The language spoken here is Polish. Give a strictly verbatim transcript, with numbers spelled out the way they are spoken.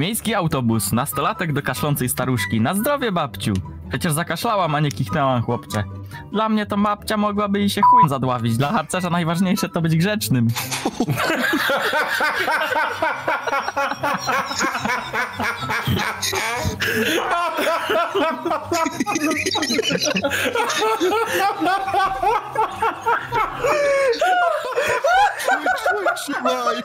Miejski autobus, nastolatek do kaszlącej staruszki. Na zdrowie, babciu! Przecież zakaszlałam, a nie kichnęłam, chłopcze. Dla mnie to babcia mogłaby jej się chuj zadławić. Dla harcerza najważniejsze to być grzecznym. Trzymaj!